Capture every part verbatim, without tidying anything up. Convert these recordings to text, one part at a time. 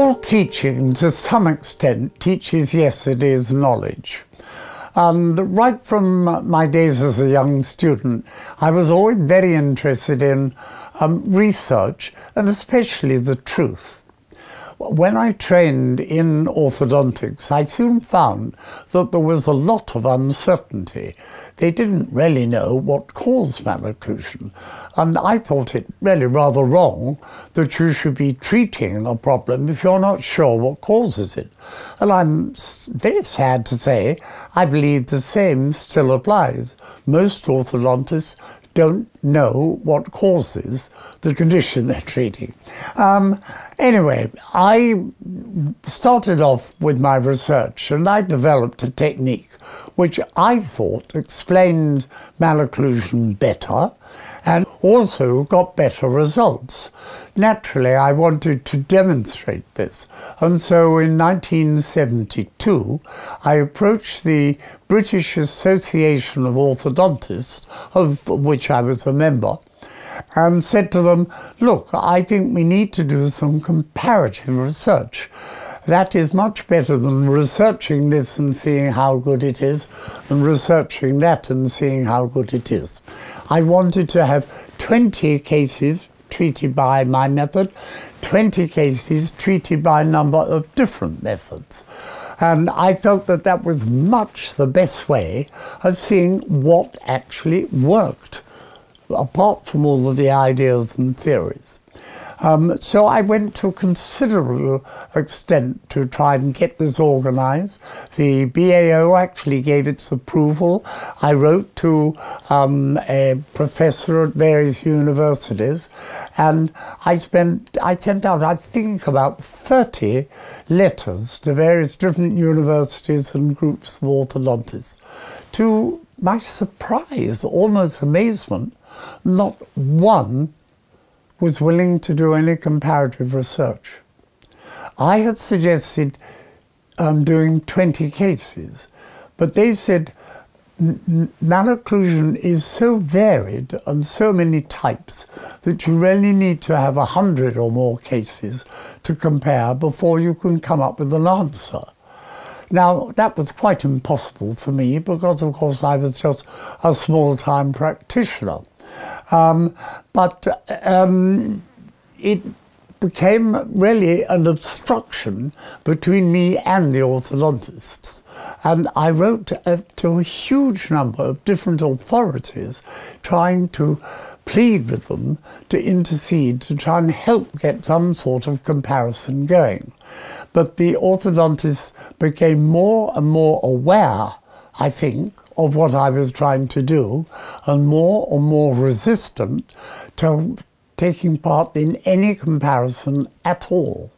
all teaching, to some extent, teaches yesterday's knowledge. And right from my days as a young student, I was always very interested in um, research, and especially the truth. When I trained in orthodontics, I soon found that there was a lot of uncertainty. They didn't really know what caused malocclusion, and I thought it really rather wrong that you should be treating a problem if you're not sure what causes it. And I'm very sad to say, I believe the same still applies. Most orthodontists don't know what causes the condition they're treating. Um, anyway, I started off with my research and I developed a technique which I thought explained malocclusion better and also got better results. Naturally, I wanted to demonstrate this, and so in nineteen seventy-two I approached the British Association of Orthodontists, of which I was a member, and said to them, look, I think we need to do some comparative research. That is much better than researching this and seeing how good it is, and researching that and seeing how good it is. I wanted to have twenty cases treated by my method, twenty cases treated by a number of different methods. And I felt that that was much the best way of seeing what actually worked, apart from all of the ideas and theories. Um, so I went to a considerable extent to try and get this organised. The B A O actually gave its approval. I wrote to um, a professor at various universities, and I spent, I sent out, I think, about thirty letters to various different universities and groups of orthodontists. To my surprise, almost amazement, not one was willing to do any comparative research. I had suggested um, doing twenty cases, but they said malocclusion is so varied and so many types that you really need to have a hundred or more cases to compare before you can come up with an answer. Now, that was quite impossible for me because, of course, I was just a small-time practitioner. Um, but um, it became really an obstruction between me and the orthodontists. And I wrote to, to a huge number of different authorities trying to plead with them to intercede, to try and help get some sort of comparison going. But the orthodontists became more and more aware, I think, of what I was trying to do, and more and more resistant to taking part in any comparison at all.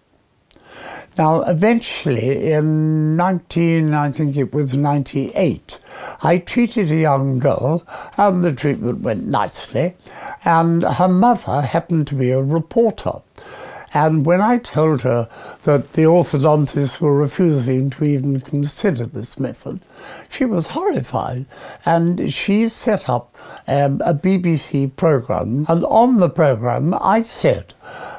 Now, eventually, in nineteen, I think it was ninety-eight, I treated a young girl, and the treatment went nicely, and her mother happened to be a reporter. And when I told her that the orthodontists were refusing to even consider this method, she was horrified. And she set up um, a B B C programme. And on the programme, I said,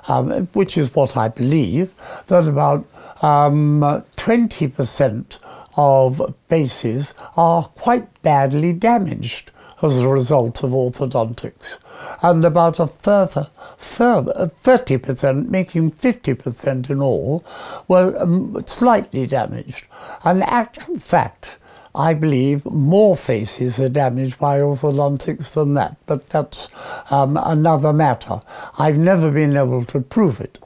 um, which is what I believe, that about um, twenty percent of faces are quite badly damaged as a result of orthodontics, and about a further thirty percent, making fifty percent in all, were um, slightly damaged. And actual fact, I believe more faces are damaged by orthodontics than that, but that's um, another matter. I've never been able to prove it.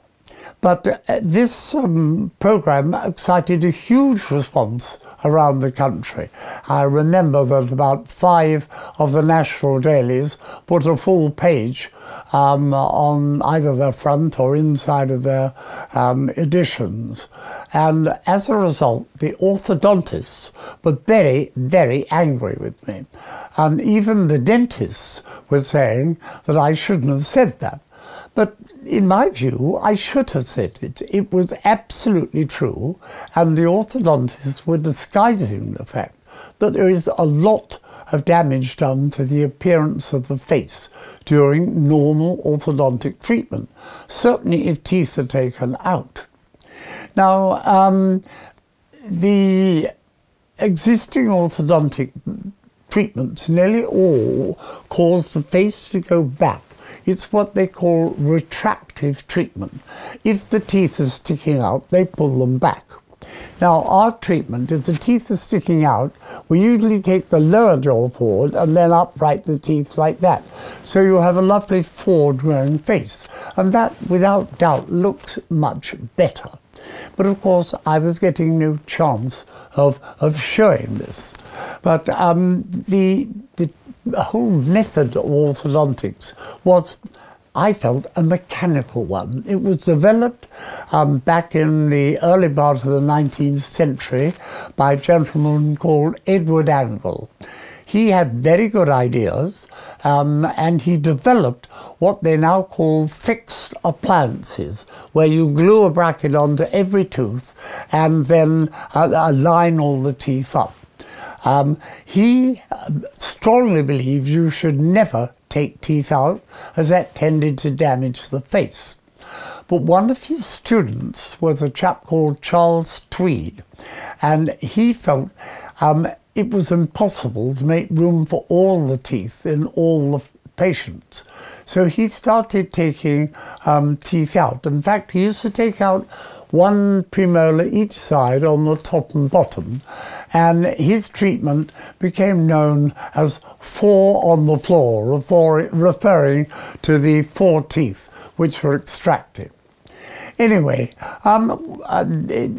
But this um, programme excited a huge response around the country. I remember that about five of the national dailies put a full page um, on either their front or inside of their um, editions. And as a result, the orthodontists were very, very angry with me. And even the dentists were saying that I shouldn't have said that. But in my view, I should have said it. It was absolutely true, and the orthodontists were disguising the fact that there is a lot of damage done to the appearance of the face during normal orthodontic treatment, certainly if teeth are taken out. Now, um, the existing orthodontic treatments nearly all cause the face to go back. It's what they call retractive treatment. If the teeth are sticking out, they pull them back. Now, our treatment, if the teeth are sticking out, we usually take the lower jaw forward and then upright the teeth like that. So you have a lovely forward-growing face. And that, without doubt, looks much better. But, of course, I was getting no chance of, of showing this. But um, the, the whole method of orthodontics was, I felt, a mechanical one. It was developed um, back in the early part of the nineteenth century by a gentleman called Edward Angle. He had very good ideas, um, and he developed what they now call fixed appliances, where you glue a bracket onto every tooth and then uh, align all the teeth up. Um, he strongly believes you should never take teeth out, as that tended to damage the face. But one of his students was a chap called Charles Tweed, and he felt um, it was impossible to make room for all the teeth in all the patients. So he started taking um, teeth out. In fact, he used to take out one premolar each side on the top and bottom, and his treatment became known as four on the floor, referring to the four teeth which were extracted. Anyway, um,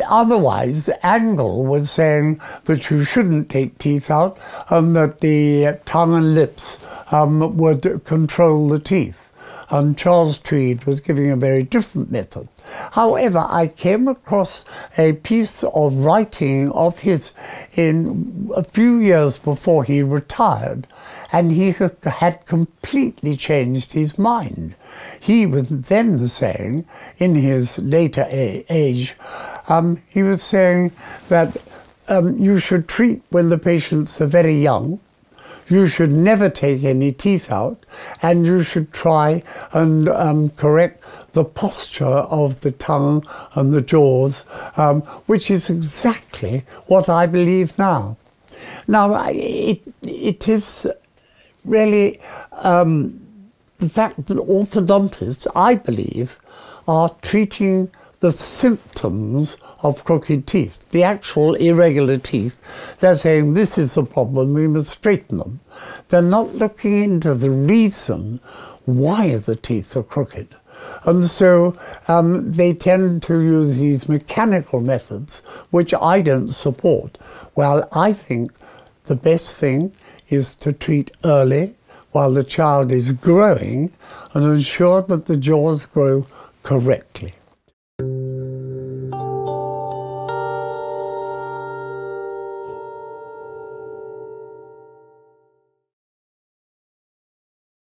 otherwise, Angle was saying that you shouldn't take teeth out and that the tongue and lips um, would control the teeth. And Charles Tweed was giving a very different method. However, I came across a piece of writing of his in a few years before he retired, and he had completely changed his mind. He was then saying, in his later age, um, he was saying that um, you should treat when the patients are very young, you should never take any teeth out, and you should try and um, correct the posture of the tongue and the jaws, um, which is exactly what I believe now. Now, it, it is really um, the fact that orthodontists, I believe, are treating the symptoms of crooked teeth, the actual irregular teeth. They're saying this is the problem, we must straighten them. They're not looking into the reason why the teeth are crooked. And so um, they tend to use these mechanical methods, which I don't support. Well, I think the best thing is to treat early while the child is growing and ensure that the jaws grow correctly.